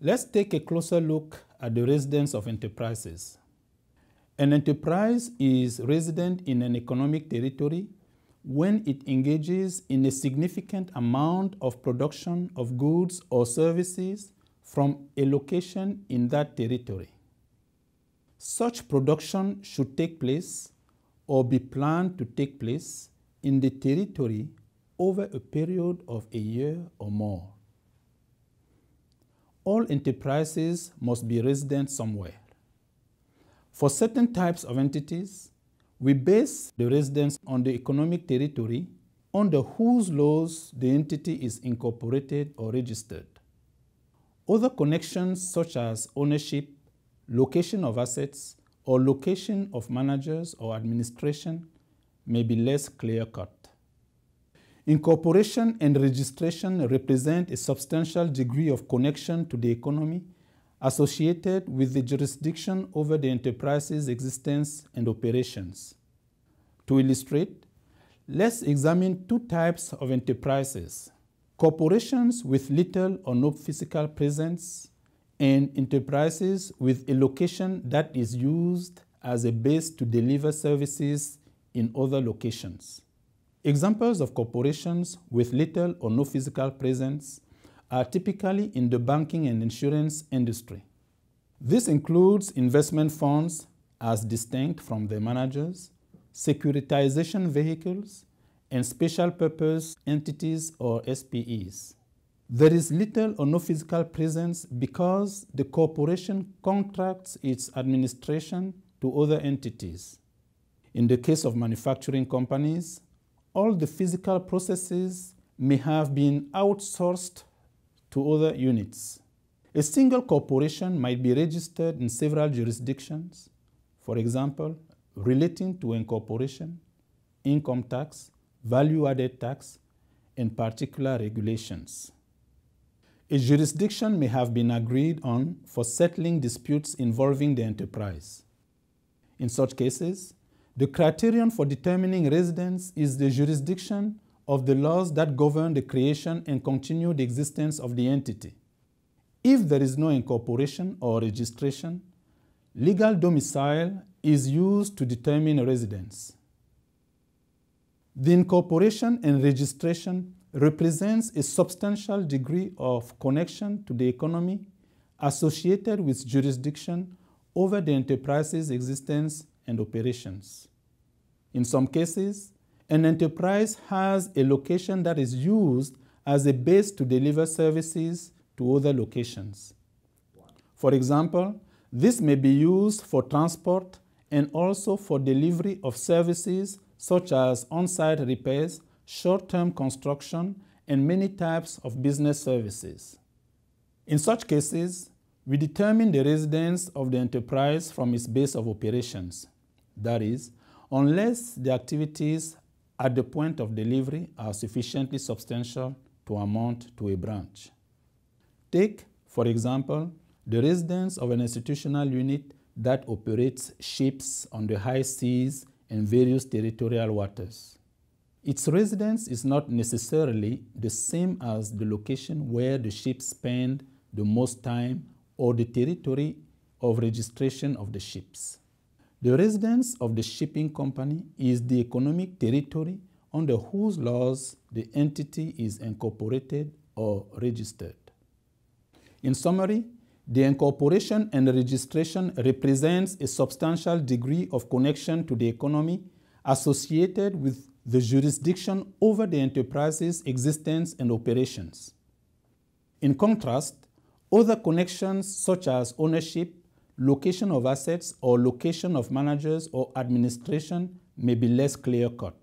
Let's take a closer look at the residence of enterprises. An enterprise is resident in an economic territory when it engages in a significant amount of production of goods or services from a location in that territory. Such production should take place or be planned to take place in the territory over a period of a year or more. All enterprises must be resident somewhere. For certain types of entities, we base the residence on the economic territory under whose laws the entity is incorporated or registered. Other connections such as ownership, location of assets, or location of managers or administration may be less clear-cut. Incorporation and registration represent a substantial degree of connection to the economy associated with the jurisdiction over the enterprise's existence and operations. To illustrate, let's examine two types of enterprises: corporations with little or no physical presence, and enterprises with a location that is used as a base to deliver services in other locations. Examples of corporations with little or no physical presence are typically in the banking and insurance industry. This includes investment funds as distinct from their managers, securitization vehicles, and special purpose entities or SPEs. There is little or no physical presence because the corporation contracts its administration to other entities. In the case of manufacturing companies, all the physical processes may have been outsourced to other units. A single corporation might be registered in several jurisdictions, for example, relating to incorporation, income tax, value-added tax, and particular regulations. A jurisdiction may have been agreed on for settling disputes involving the enterprise. In such cases, the criterion for determining residence is the jurisdiction of the laws that govern the creation and continued existence of the entity. If there is no incorporation or registration, legal domicile is used to determine residence. The incorporation and registration represents a substantial degree of connection to the economy associated with jurisdiction over the enterprise's existence and operations. In some cases, an enterprise has a location that is used as a base to deliver services to other locations. For example, this may be used for transport and also for delivery of services such as on-site repairs, short-term construction, and many types of business services. In such cases, we determine the residence of the enterprise from its base of operations. That is, unless the activities at the point of delivery are sufficiently substantial to amount to a branch. Take, for example, the residence of an institutional unit that operates ships on the high seas and various territorial waters. Its residence is not necessarily the same as the location where the ship spend the most time or the territory of registration of the ships. The residence of the shipping company is the economic territory under whose laws the entity is incorporated or registered. In summary, the incorporation and registration represents a substantial degree of connection to the economy associated with the jurisdiction over the enterprise's existence and operations. In contrast, other connections such as ownership, location of assets, or location of managers or administration may be less clear-cut.